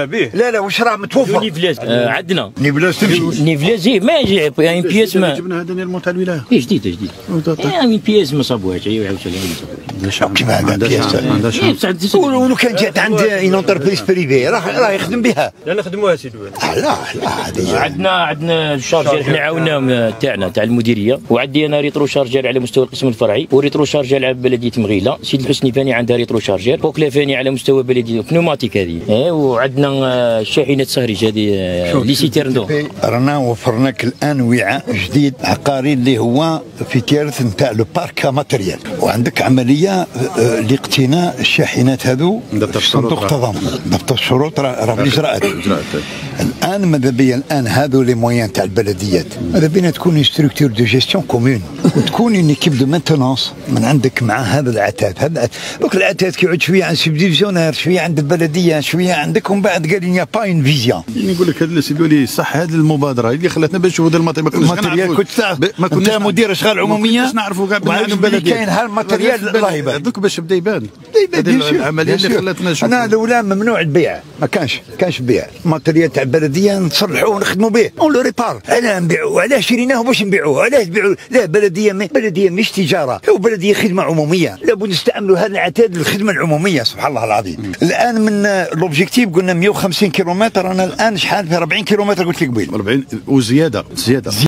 لا لا واش راه متوفر نيفلاز عندنا نيفلاز تمشي نيفلاز ما يجيب يعني بياس ما جبنا هذا نير مونتال الولايه جديد يعني بياس ما صابوهاش هي وعاوتاني كيما هذا بياس ولو كان جات عند اون اونتربريز بريفي راه يخدم بها لا نخدموها سي دوان لا هذه عندنا الشارجير حنا عاوناهم تاعنا تاع المديريه وعندي انا ريترو شارجير على مستوى القسم الفرعي وريترو شارجير على بلديه مغيله سيد الحسني فاني عندها ريترو شارجير بوكلا فاني على مستوى بلديه بنوماتيك هذه وعندنا شاحنه سهرج هذه لي سيتيرندو رانا وفرناك الان وعاء جديد عقاري اللي هو في ثالث نتاع لو بارك ماتريال وعندك عمليه لاقتناء الشاحنات هذو صندوق تضامن ضبط الشروط راه اجراءات الان ماذا بيا الان هذو لي مويان تاع البلديات ماذا بينا تكون اون ستركتور دو جيستيون كومون وتكون اون ايكيب دو مانتونونس من عندك مع هذا العتاد هذا دوك العتاد كيعود شويه عن سبديفيزيونير شويه عند البلديه شويه عندك ومن بعد قال لي با اون فيزيون نقول لك هذا السي دولي صح هذه المبادره اللي خلاتنا باش نشوفوا الماتيريال كنت مدير اشغال عموميه باش نعرفوا كاع بلي كاين هالماتيريال الله يبارك دوك باش بدا يبان العمليه اللي خلاتنا نشوف انا لولا ممنوع البيع ما كانش بيع الماتيريال تاع البلديه نصلحوه ونخدموا به اون لو ريبار انا نبيعوا علاش شريناه باش نبيعوه علاش نبيعوه لا بلديه مش تجاره وبلديه خدمه عموميه لابد نستعملوا هذا العتاد للخدمه العموميه سبحان الله العظيم الان من لوبجيكتيف قلنا 150 كيلومتر انا الان شحال في 40 كيلومتر قلت لك قبيل 40 وزياده